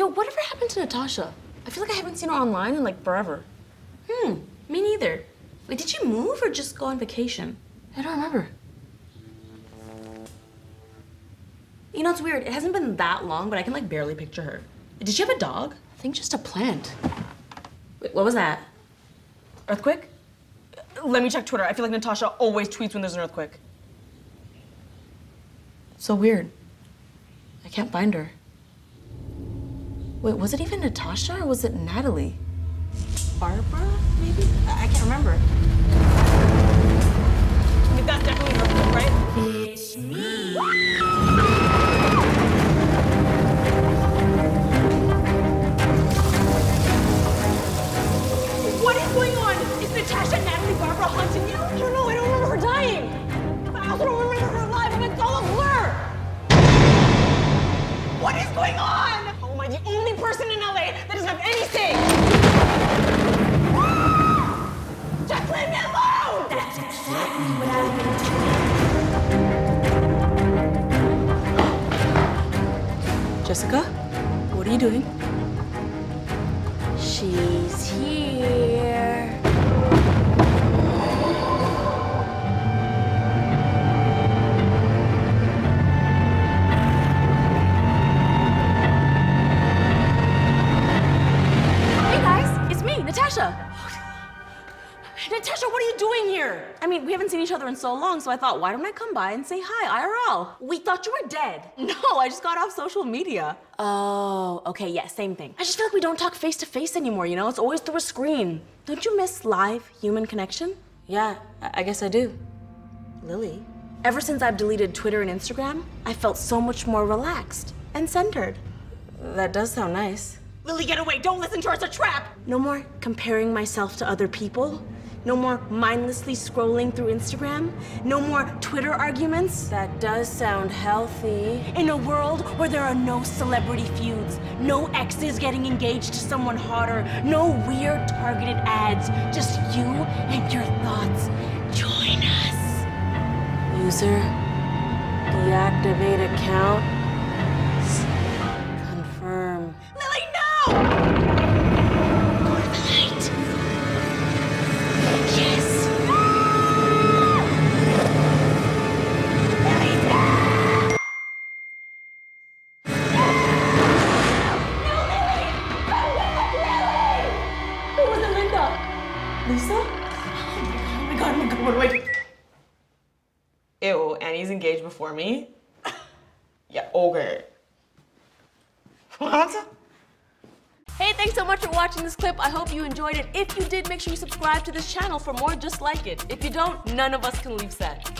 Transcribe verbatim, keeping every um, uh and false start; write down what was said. Yo, whatever happened to Natasha? I feel like I haven't seen her online in like forever. Hmm, me neither. Wait, did she move or just go on vacation? I don't remember. You know, it's weird. It hasn't been that long, but I can like barely picture her. Did she have a dog? I think just a plant. Wait, what was that? Earthquake? Let me check Twitter. I feel like Natasha always tweets when there's an earthquake. So weird. I can't find her. Wait, was it even Natasha or was it Natalie? Barbara, maybe? I, I can't remember. I mean, that's definitely an earthquake, right? It's me. Natasha and Natalie Barbara haunting you? I don't know, I don't remember her dying. I also don't remember her alive, and it's all a blur. What is going on? Oh my, the only person in L A that doesn't have anything. Ah! Just leave me alone! That's exactly what I was going to do. Jessica, what are you doing? She's here. Natasha, what are you doing here? I mean, we haven't seen each other in so long, so I thought, why don't I come by and say hi, I R L? We thought you were dead. No, I just got off social media. Oh, okay, yeah, same thing. I just feel like we don't talk face-to-face anymore, you know? It's always through a screen. Don't you miss live human connection? Yeah, I, I guess I do. Lily. Ever since I've deleted Twitter and Instagram, I felt so much more relaxed and centered. That does sound nice. Lily, get away, don't listen to her, it's a trap! No more comparing myself to other people. No more mindlessly scrolling through Instagram. No more Twitter arguments. That does sound healthy. In a world where there are no celebrity feuds, no exes getting engaged to someone hotter, no weird targeted ads, just you and your thoughts. Join us. User, deactivate account. Confirm. Lily, no! Lisa? Oh my god, oh my god, what do I do? Ew, Annie's engaged before me? Yeah, okay. What? Hey, thanks so much for watching this clip. I hope you enjoyed it. If you did, make sure you subscribe to this channel for more just like it. If you don't, none of us can leave set.